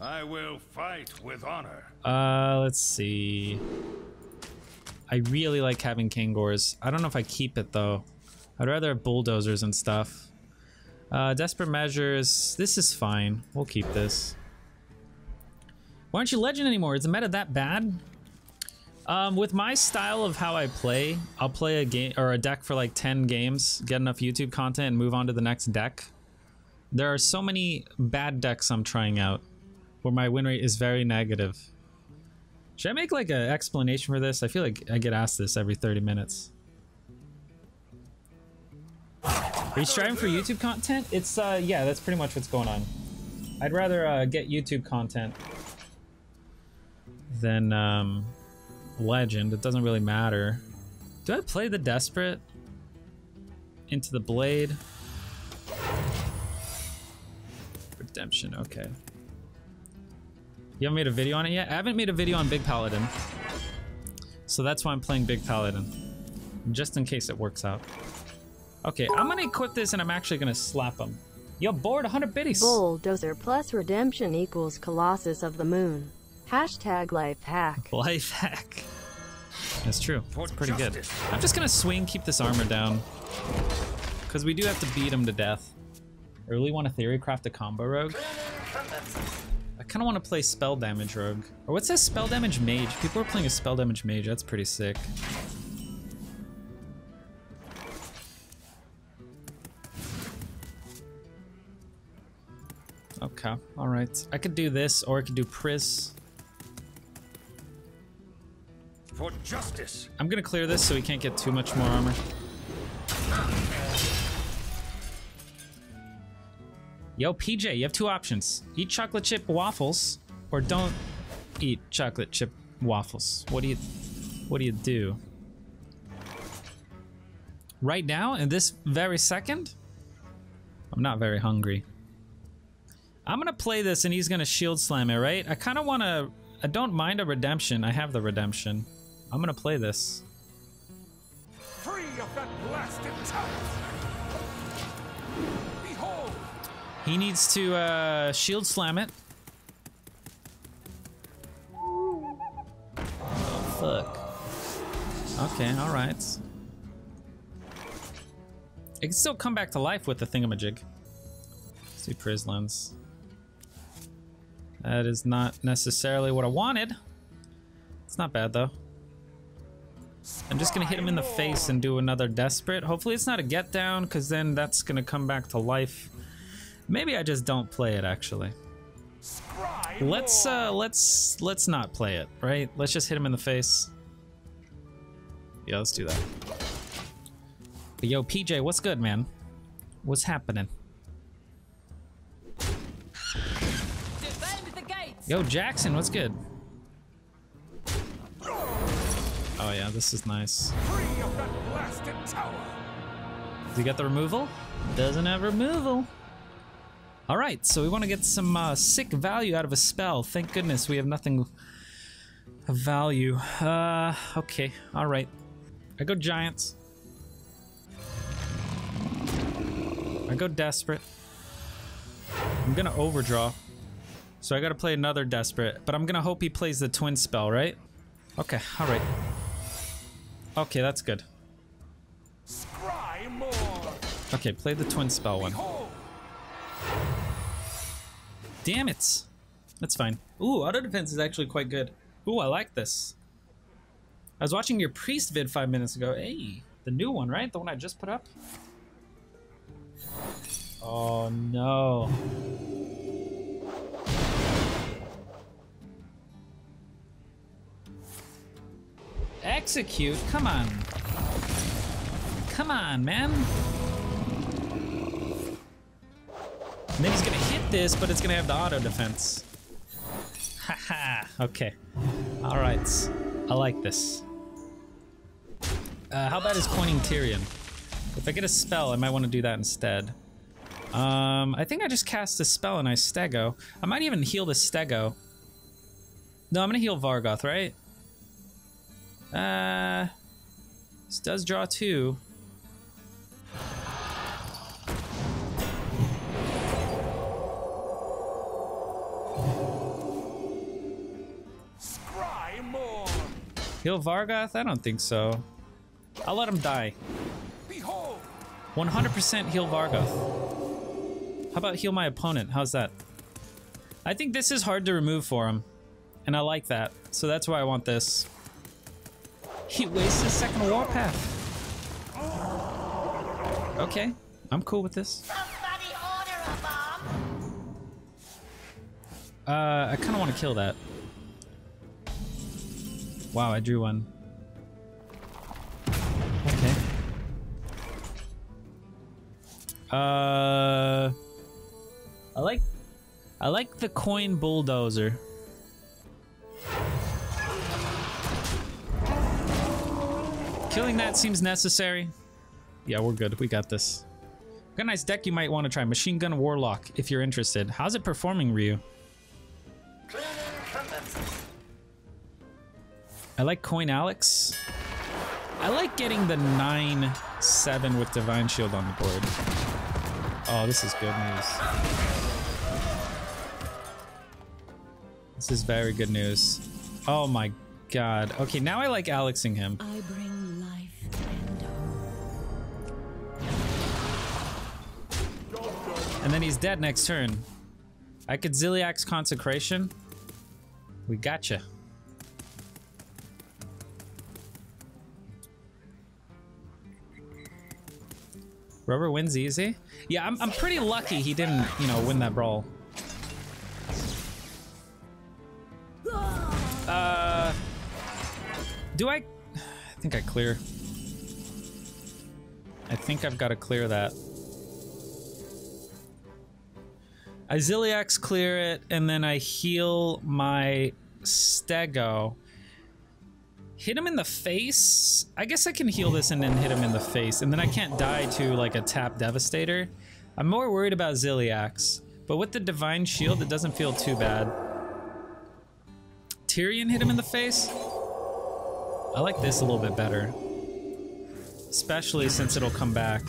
I will fight with honor. Let's see. I really like having Kangors. I don't know if I keep it though. I'd rather have bulldozers and stuff. Desperate measures. This is fine. We'll keep this. Why aren't you legend anymore? Is the meta that bad? With my style of how I play, I'll play a game or a deck for like 10 games, get enough YouTube content, and move on to the next deck. There are so many bad decks I'm trying out where my win rate is very negative. Should I make like an explanation for this? I feel like I get asked this every 30 minutes. Are you striving for YouTube content? It's yeah, that's pretty much what's going on. I'd rather get YouTube content than legend. It doesn't really matter. Do I play the Desperate into the Blade? Redemption, okay. You haven't made a video on it yet? I haven't made a video on Big Paladin. So that's why I'm playing Big Paladin. Just in case it works out. Okay, I'm gonna equip this and I'm actually gonna slap him. Yo, bored 100 bitties. Bulldozer plus redemption equals Colossus of the Moon. Hashtag life hack. Life hack. That's true. It's pretty good. I'm just gonna swing, keep this armor down. Because we do have to beat him to death. I really want to theorycraft a combo rogue. I kind of want to play spell damage rogue. Or what's that spell damage mage? People are playing a spell damage mage. That's pretty sick. Okay, alright. I could do this or I could do Pris. For justice. I'm gonna clear this so we can't get too much more armor. Yo, PJ, you have two options. Eat chocolate chip waffles or don't eat chocolate chip waffles. What do you do? Right now, in this very second, I'm not very hungry. I'm gonna play this and he's gonna shield slam it, right? I kinda wanna, I don't mind a redemption. I have the redemption. I'm gonna play this. Free of that blasted tower. Behold. He needs to shield slam it. Oh fuck. Okay, alright. It can still come back to life with the thingamajig. Let's see Prislands. That is not necessarily what I wanted. It's not bad though. I'm just gonna hit him in the face and do another desperate. Hopefully it's not a get down because then that's gonna come back to life. Maybe I just don't play it actually. Let's not play it, right? Let's just hit him in the face. Yeah, let's do that. But yo, PJ, what's good, man? What's happening? Yo, Jackson, what's good? Oh yeah, this is nice. Does he got the removal? Doesn't have removal. All right, so we want to get some sick value out of a spell. Thank goodness we have nothing of value. Okay, all right. I go Giants. I go Desperate. I'm gonna overdraw. So I gotta play another Desperate, but I'm gonna hope he plays the twin spell, right? Okay, alright. Okay, that's good. Okay, play the twin spell one. Damn it! That's fine. Ooh, auto defense is actually quite good. Ooh, I like this. I was watching your priest vid 5 minutes ago. Hey, the new one, right? The one I just put up? Oh no. Execute, come on. Come on, man. And then he's gonna hit this, but it's gonna have the auto defense. Haha, okay. All right, I like this. How about his coining Tyrion? If I get a spell, I might wanna do that instead. I think I just cast a spell and I stego. I might even heal the stego. No, I'm gonna heal Vargoth, right? This does draw two. kill Vargoth? I don't think so. I'll let him die. 100% heal Vargoth. How about heal my opponent? How's that? I think this is hard to remove for him, and I like that. So that's why I want this. He wastes his second warpath. Okay, I'm cool with this. I kind of want to kill that. Wow, I drew one. Okay. I like the coin bulldozer. Killing that seems necessary. Yeah, we're good. We got this. Got a nice deck you might want to try. Machine Gun Warlock, if you're interested. How's it performing, Ryu? I like Coin Alex. I like getting the 9/7 with Divine Shield on the board. Oh, this is good news. This is very good news. Oh my god. Okay, now I like Alexing him. I bring life and hope. And then he's dead next turn. I could Zilliax Consecration. We gotcha. Rubber wins easy? Yeah, I'm pretty lucky he didn't, you know, win that brawl. I think I clear. I think I've got to clear that. I Zilliax clear it, and then I heal my Stego. Hit him in the face? I guess I can heal this and then hit him in the face, and then I can't die to like a tap Devastator. I'm more worried about Zilliax, but with the Divine Shield, it doesn't feel too bad. Tyrion hit him in the face? I like this a little bit better, especially since it'll come back.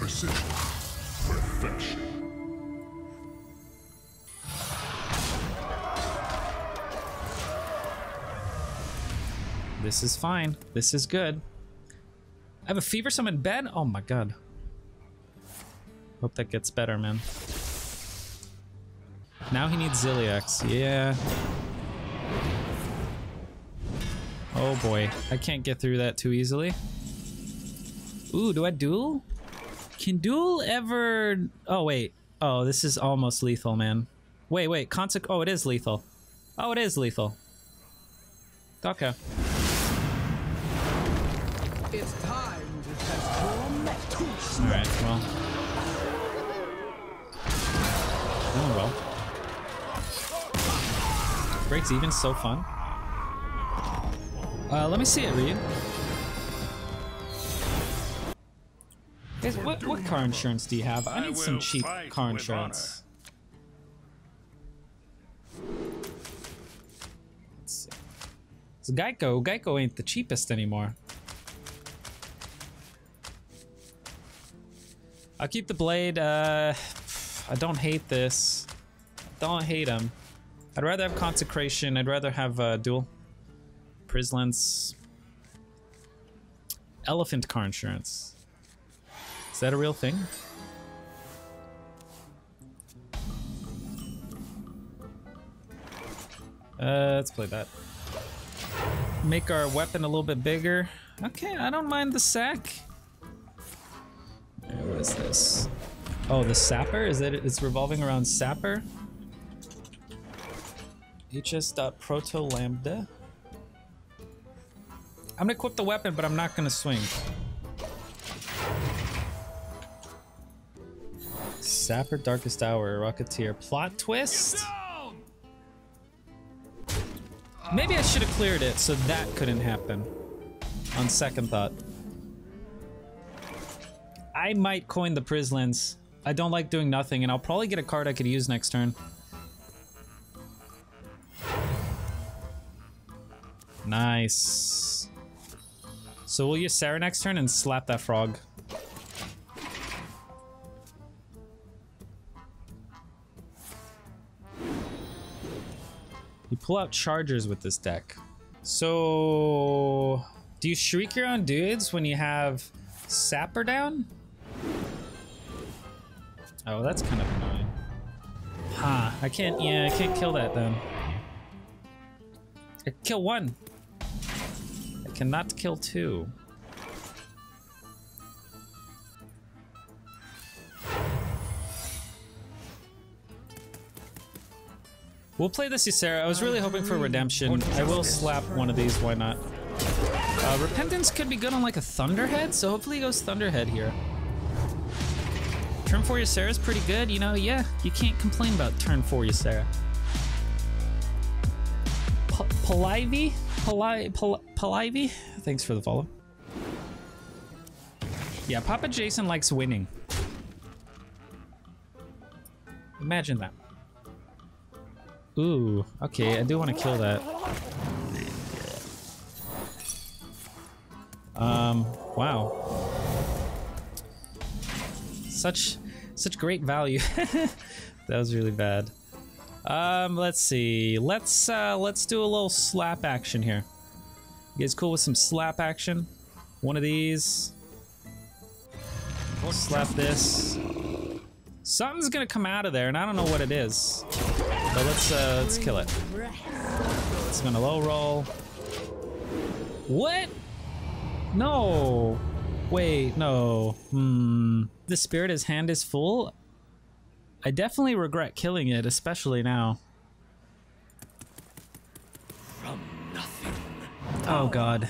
This is fine. This is good. I have a fever summon bed? Oh my god. Hope that gets better, man. Now he needs Zilliax. Yeah. Oh boy. I can't get through that too easily. Ooh, do I duel? Can duel ever... Oh, wait. Oh, this is almost lethal, man. Wait, wait. Oh, it is lethal. Oh, it is lethal. Okay. It's time to test your metals. All right, well. Doing well. Breaks even, so fun. Let me see it, Ryu. What car insurance do you have? I need some cheap car insurance. Let's see. It's Geico. Geico ain't the cheapest anymore. I'll keep the blade. I don't hate this. Don't hate him. I'd rather have Consecration. I'd rather have Duel. Prislands. Elephant car insurance. Is that a real thing? Let's play that. Make our weapon a little bit bigger. Okay, I don't mind the sack. What is this? Oh, the sapper? Is it? It's revolving around sapper. HS.proto lambda. I'm gonna equip the weapon, but I'm not gonna swing. Sapper, Darkest Hour, Rocketeer, plot twist. Maybe I should have cleared it so that couldn't happen. On second thought. I might coin the Prislands. I don't like doing nothing, and I'll probably get a card I could use next turn. Nice. So we'll use Sarah next turn and slap that frog. You pull out Chargers with this deck. So... Do you shriek your own dudes when you have Sapper down? Oh, that's kind of annoying. Huh, I can't, yeah, I can't kill that then. I can kill one. I cannot kill two. We'll play this Ysera. I was really hoping for redemption. I will slap one of these, why not? Repentance could be good on like a Thunderhead, so hopefully he goes Thunderhead here. Turn 4 Ysera is pretty good, you know, yeah. You can't complain about turn 4 Ysera. Polivy? Polivy? Thanks for the follow. Yeah, Papa Jason likes winning. Imagine that. Ooh, okay, I do want to kill that. Wow. Such great value. That was really bad. Let's see. Let's do a little slap action here. You guys cool with some slap action? One of these. Slap this. Something's gonna come out of there, and I don't know what it is. But let's kill it. It's gonna low roll. What? No. Wait, no. The spirit, his hand is full. I definitely regret killing it, especially now. From nothing. Oh god.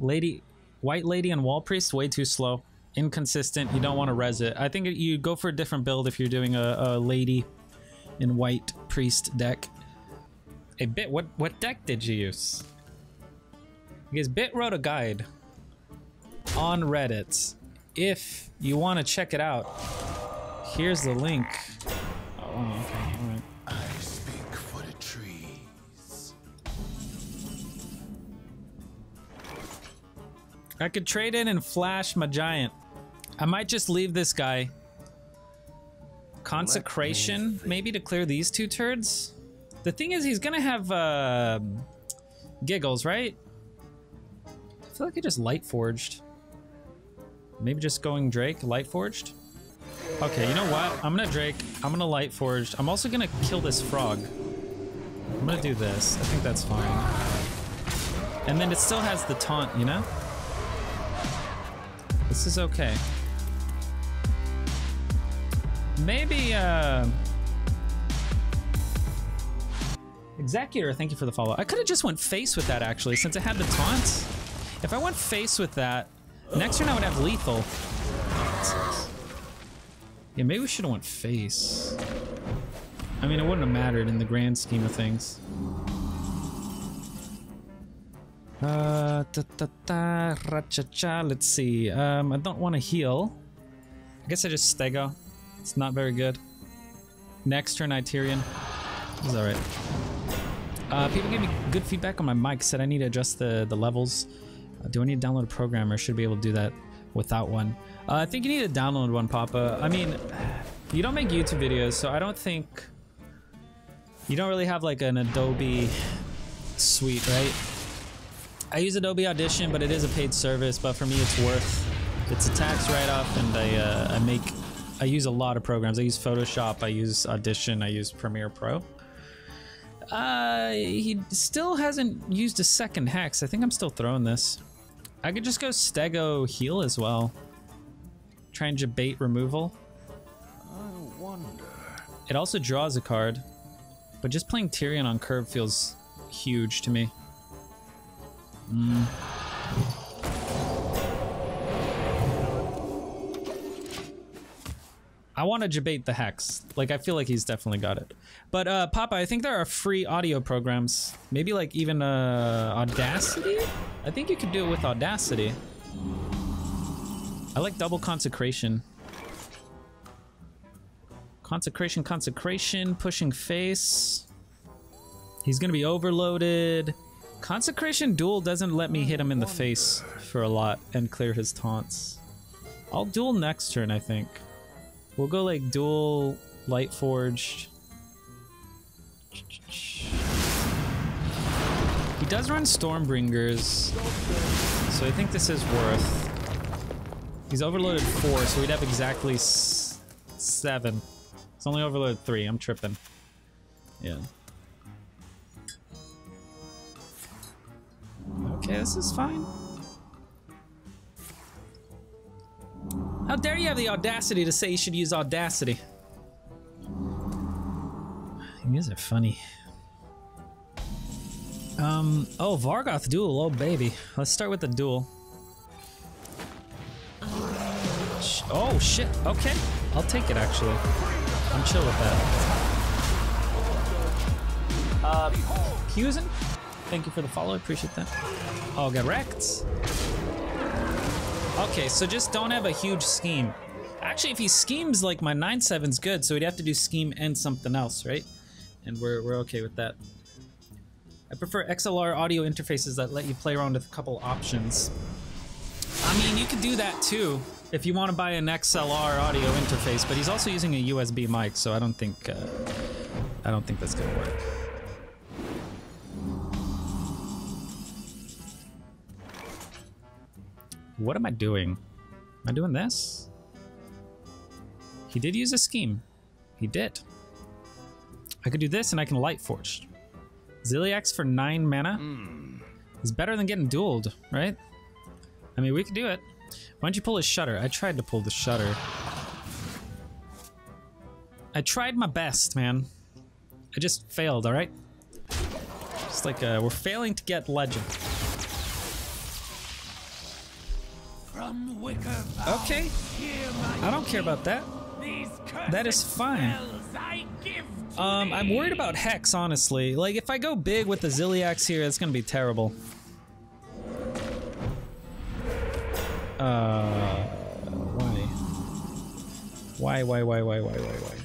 Lady, White Lady and Wall Priest, way too slow. Inconsistent, you don't want to res it. I think you go for a different build if you're doing a Lady in White Priest deck. Hey Bit, what deck did you use? Because Bit wrote a guide on Reddit. If you want to check it out, here's the link. Oh, okay, all right. I speak for the trees. I could trade in and flash my giant. I might just leave this guy. Consecration, maybe to clear these two turds. The thing is, he's gonna have Giggles, right? I feel like he just Lightforged. Maybe just going Drake, Lightforged. Okay, you know what? I'm gonna Drake. I'm gonna Lightforged. I'm also gonna kill this frog. I'm gonna do this. I think that's fine. And then it still has the taunt, you know? This is okay. Maybe, Executor, thank you for the follow. I could have just went face with that, actually, since it had the taunt. If I went face with that, next turn I would have lethal. Yeah, maybe we should have went face. I mean, it wouldn't have mattered in the grand scheme of things. Let's see. I don't want to heal. I guess I just Stego. It's not very good. Next turn, Tyrion. It's all right. People gave me good feedback on my mic. Said I need to adjust the levels. Do I need to download a program, or should I be able to do that without one? I think you need to download one, Papa. I mean, you don't make YouTube videos, so I don't think you don't really have like an Adobe suite, right? I use Adobe Audition, but it is a paid service. But for me, it's worth. It's a tax write-off, and I use a lot of programs. I use Photoshop, I use Audition, I use Premiere Pro. He still hasn't used a second Hex. I think I'm still throwing this. I could just go Stego heal as well. Try and debate removal. I wonder. It also draws a card. But just playing Tyrion on curve feels huge to me. I want to debate the Hex. Like, I feel like he's definitely got it. But, Papa, I think there are free audio programs. Maybe, like, even, Audacity? I think you could do it with Audacity. I like double Consecration. Consecration, pushing face. He's gonna be overloaded. Consecration Duel doesn't let me hit him in the face for a lot and clear his taunts. I'll duel next turn, I think. We'll go like Duel, Lightforged. He does run Stormbringers. So I think this is worth... He's overloaded 4, so we'd have exactly 7. It's only overloaded 3. I'm tripping. Yeah. Okay, this is fine. How dare you have the audacity to say you should use Audacity? You guys are funny. Oh, Vargoth Duel. Oh, baby. Let's start with the Duel. Oh, shit. Okay. I'll take it, actually. I'm chill with that. Husen? Thank you for the follow. I appreciate that. Oh, got wrecked. Okay, so just don't have a huge scheme. Actually, if he schemes, like, my 9-7's good, so we'd have to do scheme and something else, right? And we're okay with that. I prefer XLR audio interfaces that let you play around with a couple options. I mean, you could do that too if you want to buy an XLR audio interface, but he's also using a USB mic, so I don't think that's gonna work. What am I doing? Am I doing this? He did use a scheme. He did. I could do this and I can Lightforged. Zilliax for 9 mana is better than getting dueled, right? I mean, we could do it. Why don't you pull a shutter? I tried to pull the shutter. I tried my best, man. I just failed, alright? Just like, we're failing to get legend. From Wicker Bow, okay. I don't care about that. That is fine. I'm worried about Hex, honestly. Like, if I go big with the Zilliax here, it's gonna be terrible. Why? Why?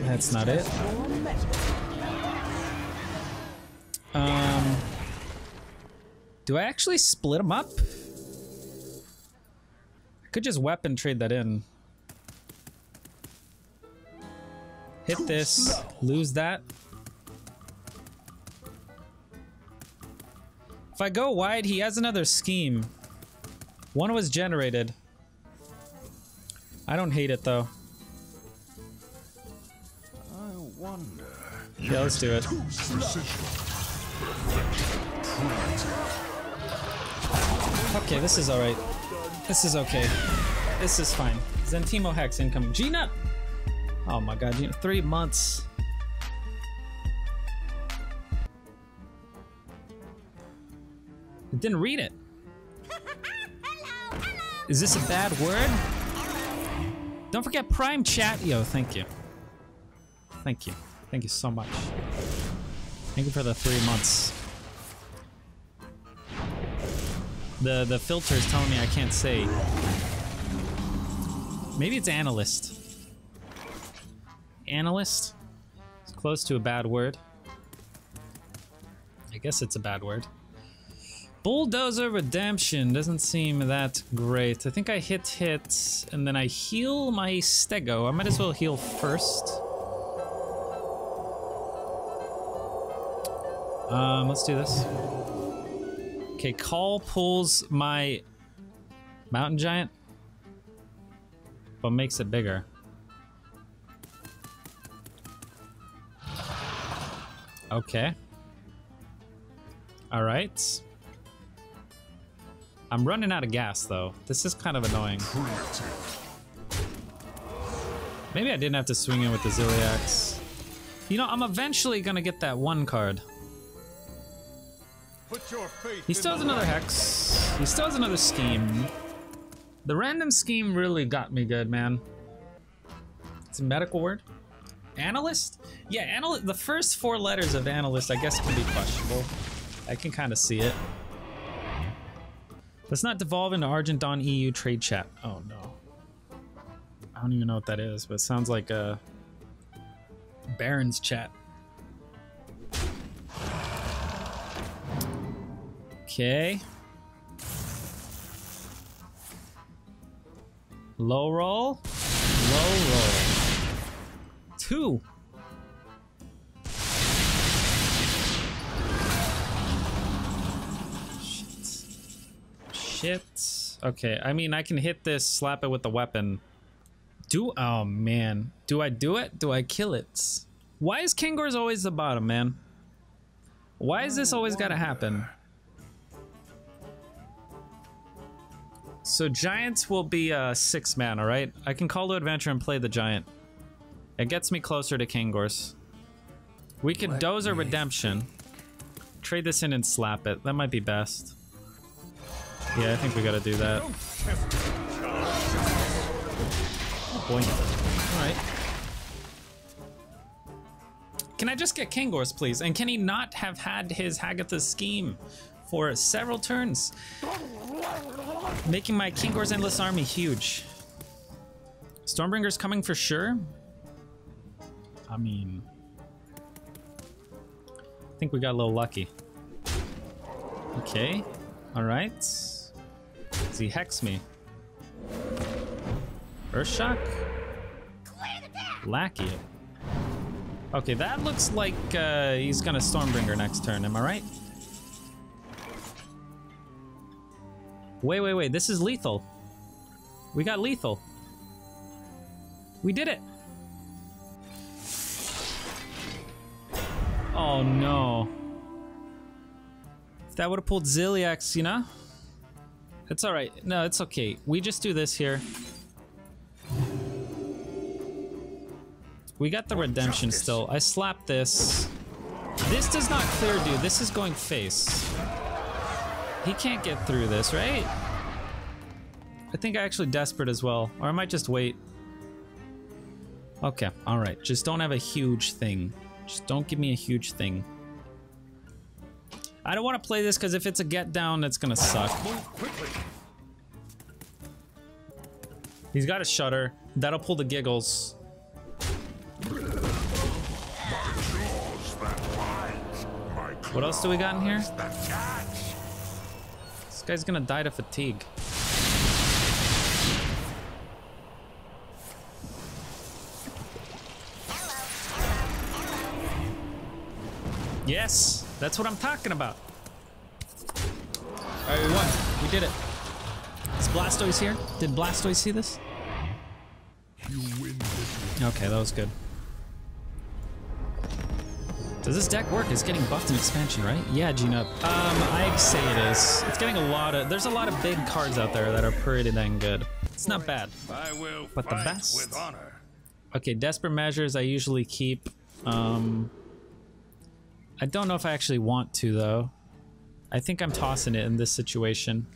That's not it. Do I actually split them up? I could just weapon trade that in. Hit this, lose that. If I go wide, he has another scheme. One was generated. I don't hate it though. I wonder. Yeah, let's do it. Okay, this is alright. This is okay. This is fine. Zentimo Hex incoming. Gina! Oh my god, you know, 3 months. It didn't read it. Hello, hello. Is this a bad word? Don't forget Prime Chat. Yo, thank you. Thank you. Thank you so much. Thank you for the 3 months. The filter is telling me I can't say. Maybe it's analyst. Analyst? It's close to a bad word. I guess it's a bad word. Bulldozer Redemption doesn't seem that great. I think I hit, and then I heal my Stego. I might as well heal first. Let's do this. Okay, Call pulls my Mountain Giant, but makes it bigger. Okay. All right. I'm running out of gas, though. This is kind of annoying. Maybe I didn't have to swing in with the Zilliax. You know, I'm eventually gonna get that one card. He still has another Hex. He still has another scheme. The random scheme really got me good, man. It's a medical word. Analyst? Yeah, analyst. The first 4 letters of analyst, I guess, can be questionable. I can kind of see it. Let's not devolve into Argent Dawn EU trade chat. Oh no. I don't even know what that is, but it sounds like a Baron's chat. Okay. Low roll. Low roll. 2. Shit. Okay, I mean, I can hit this, slap it with the weapon. Oh man. Do I do it? Do I kill it? Why is Kangors always the bottom, man? Why is this always gotta happen? So giants will be 6 mana, right? I can call to adventure and play the giant. It gets me closer to Kangors. We can dozer redemption. Trade this in and slap it. That might be best. Yeah, I think we gotta do that. Boink. Alright. Can I just get Kangors, please? And can he not have had his Hagatha's scheme for several turns? Making my Kangors Endless Army huge. Stormbringer's coming for sure. I mean, I think we got a little lucky. Okay. Alright. Does he hex me? Earthshock? Lackey. Okay, that looks like he's gonna Stormbringer next turn, am I right? Wait, wait, wait, this is lethal. We got lethal. We did it. Oh no. If that would've pulled Zilliax, you know? It's alright, no, it's okay. We just do this here. We got the redemption still. I slapped this. This does not clear, dude. This is going face. He can't get through this, right? I think I actually desperate as well. Or I might just wait. Okay, alright. Just don't have a huge thing. Just don't give me a huge thing. I don't want to play this because if it's a get down, it's going to suck. He's got a shutter. That'll pull the giggles. What else do we got in here? This guy's gonna die to fatigue. Yes, that's what I'm talking about. All right, we won. We did it. Is Blastoise here? Did Blastoise see this? Okay, that was good. Does this deck work? It's getting buffed in expansion, right? Yeah, Gina. I'd say it is. It's getting a lot of... There's a lot of big cards out there that are pretty dang good. It's not bad. But the best? Okay, Desperate Measures I usually keep. I don't know if I actually want to, though. I think I'm tossing it in this situation.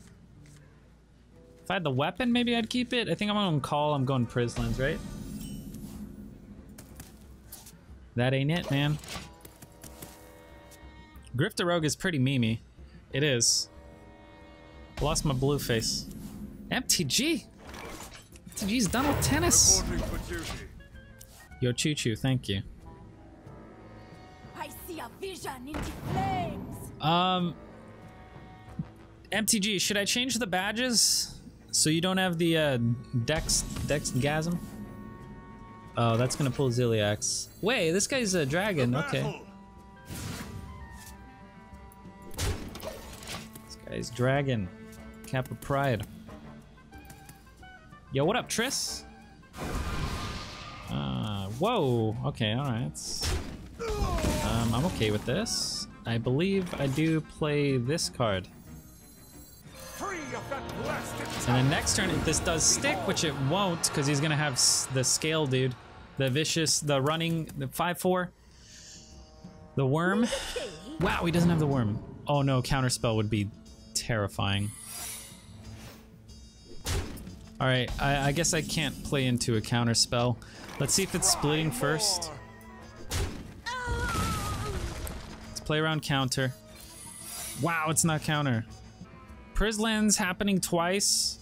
If I had the weapon, maybe I'd keep it. I think I'm going to call. I'm going Prislands, right? That ain't it, man. Grifter Rogue is pretty memey. It is. Lost my blue face. MTG! MTG's done with tennis! Yo, Choo Choo, thank you. I see a vision into flames. MTG, should I change the badges? So you don't have the Dexgasm? Oh, that's gonna pull Zilliax. Wait, this guy's a dragon, okay. Guys, dragon, cap of pride. Yo, what up, Triss? Whoa. Okay, all right. I'm okay with this. I believe I do play this card. And then next turn, if this does stick, which it won't, because he's gonna have the scale, dude, the vicious, the running, the 5/4, the worm. Wow, he doesn't have the worm. Oh no, counterspell would be terrifying. All right, I guess I can't play into a counter spell. Let's see if it's splitting first. Let's play around counter. Wow, it's not counter. Prislands happening twice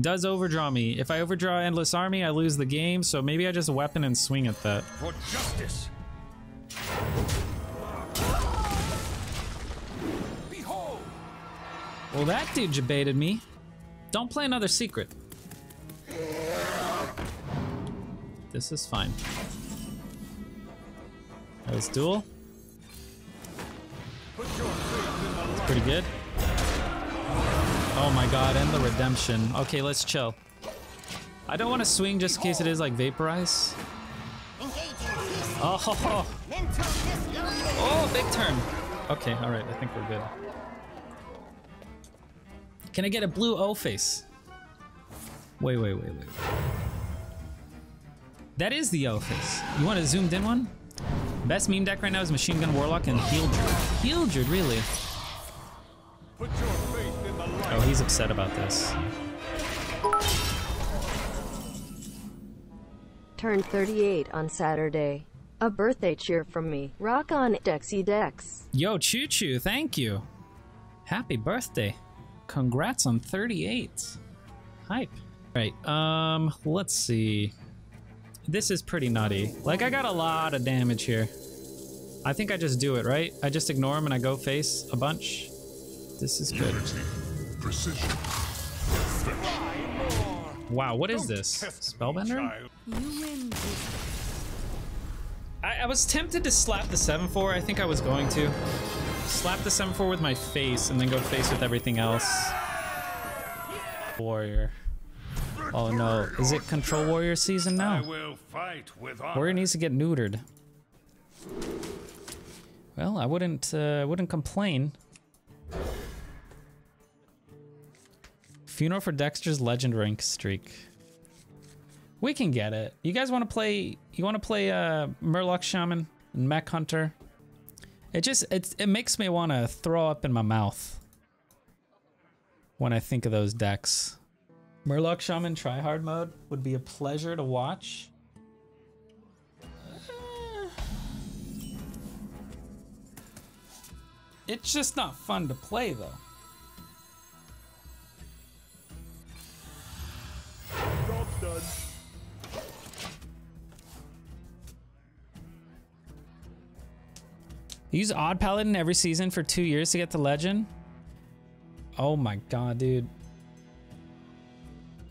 does overdraw me. If I overdraw Endless Army, I lose the game. So maybe I just weapon and swing at that. For justice. Well, that dude debated me. Don't play another secret. This is fine. That was duel. That's pretty good. Oh my god, and the redemption. Okay, let's chill. I don't want to swing just in case it is like Vaporize. Oh, ho, ho. Oh, big turn. Okay, alright, I think we're good. Can I get a blue O-face? Wait. That is the O-face. You want a zoomed in one? Best meme deck right now is Machine Gun Warlock and Healdred. Healdred, really? Oh, he's upset about this. Turned 38 on Saturday. A birthday cheer from me. Rock on, Dexy Dex. Yo, Choo Choo, thank you. Happy birthday. Congrats on 38. Hype. Right, let's see. This is pretty nutty. Like, I got a lot of damage here. I think I just do it, right? I just ignore him and I go face a bunch. This is good. Precision. Wow, what is this? Spellbender? I was tempted to slap the 7-4. I think I was going to. Slap the 7-4 with my face and then go face with everything else. Warrior. Oh no, is it Control Warrior season now? Warrior needs to get neutered. Well, I wouldn't complain. Funeral for Dexter's Legend rank streak. We can get it. You guys want to play? You want to play Murloc Shaman and Mech Hunter? It just it makes me want to throw up in my mouth when I think of those decks. Murloc Shaman tryhard mode would be a pleasure to watch. It's just not fun to play though. You use Odd Paladin every season for 2 years to get the legend? Oh my god, dude.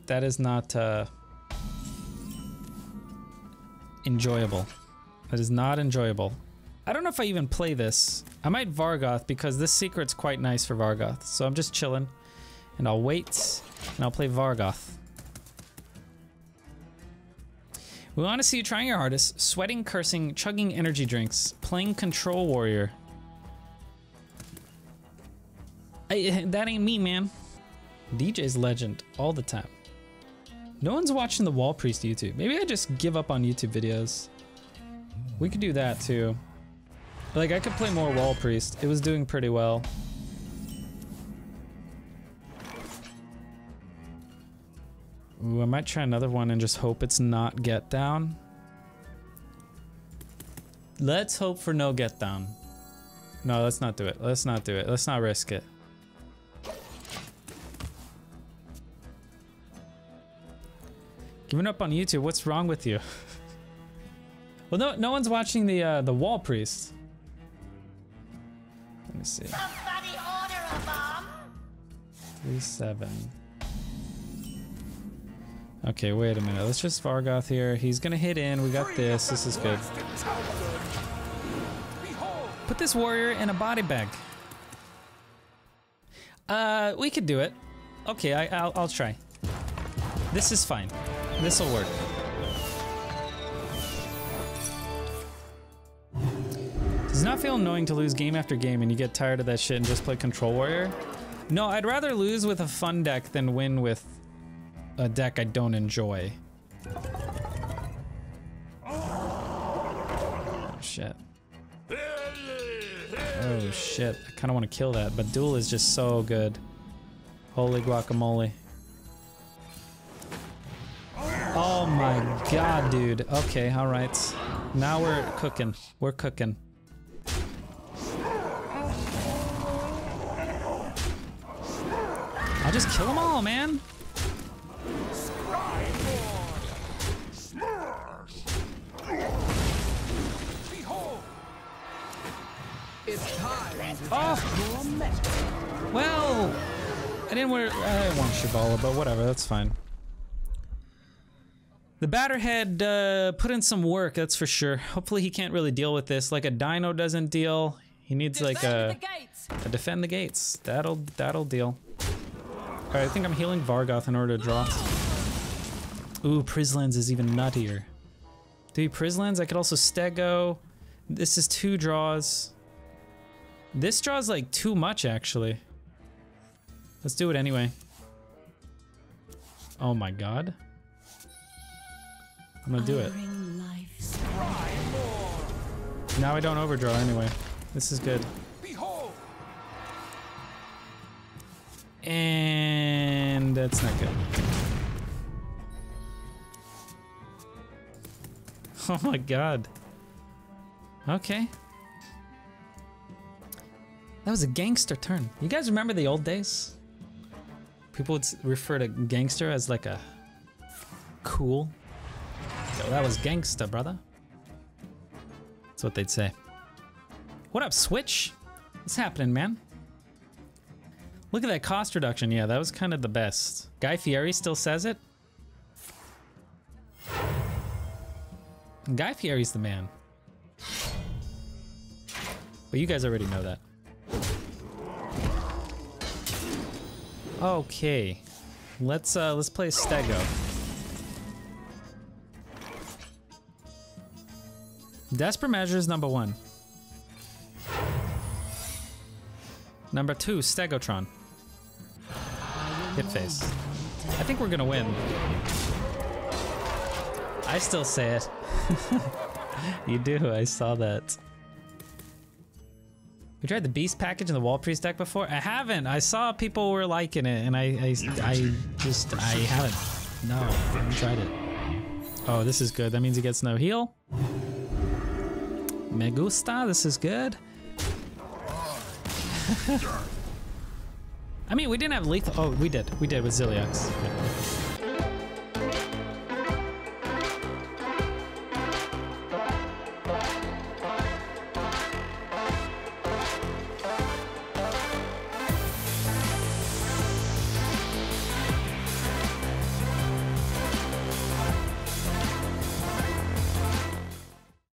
That is not enjoyable. That is not enjoyable. I don't know if I even play this. I might Vargoth because this secret's quite nice for Vargoth. So I'm just chilling and I'll wait and I'll play Vargoth. We want to see you trying your hardest, sweating, cursing, chugging energy drinks, playing Control Warrior. That ain't me, man. DJ's legend all the time. No one's watching the Wall Priest YouTube. Maybe I just give up on YouTube videos. We could do that too. Like, I could play more Wall Priest. It was doing pretty well. Ooh, I might try another one and just hope it's not get down. Let's hope for no get down. No, let's not do it. Let's not do it. Let's not risk it. Giving up on YouTube, what's wrong with you? Well, no one's watching the Wall Priest. Let me see. Somebody order a bomb. 3-7. Okay, wait a minute. Let's just Vargoth here. He's gonna hit in. We got this. This is good. Put this warrior in a body bag. We could do it. Okay, I'll try. This is fine. This'll work. Does it not feel annoying to lose game after game and you get tired of that shit and just play Control Warrior? No, I'd rather lose with a fun deck than win with a deck I don't enjoy. Oh shit. Oh shit. I kinda wanna kill that, but Duel is just so good. Holy guacamole. Oh my god, dude. Okay, alright. Now we're cooking. We're cooking. I'll just kill them all, man. Oh! Well, I didn't want Shabala, but whatever, that's fine. The Batterhead put in some work, that's for sure. Hopefully he can't really deal with this. Like a dino doesn't deal. He needs like a defend the gates. That'll deal. Alright, I think I'm healing Vargoth in order to draw. Ooh, Prislands is even nuttier. Dude, Prislands, I could also Stego. This is two draws. This draws like too much, actually. Let's do it anyway. Oh my god. I'm gonna do it. Now I don't overdraw anyway. This is good. And that's not good. Oh my god. Okay. That was a gangster turn. You guys remember the old days? People would refer to gangster as like a cool. Yo, that was gangster, brother. That's what they'd say. What up, Switch? What's happening, man? Look at that cost reduction. Yeah, that was kind of the best. Guy Fieri still says it. Guy Fieri's the man. But you guys already know that. Okay, let's play Stego. Desperate measures number one. Number two, Stegotron. Hit face. I think we're gonna win. I still say it. You do. I saw that. We tried the Beast package in the Wall Priest deck before? I haven't. I saw people were liking it, and I haven't. No, I haven't tried it. Oh, this is good. That means he gets no heal. Me gusta. This is good. I mean, we didn't have lethal. Oh, we did. We did with Zilliax.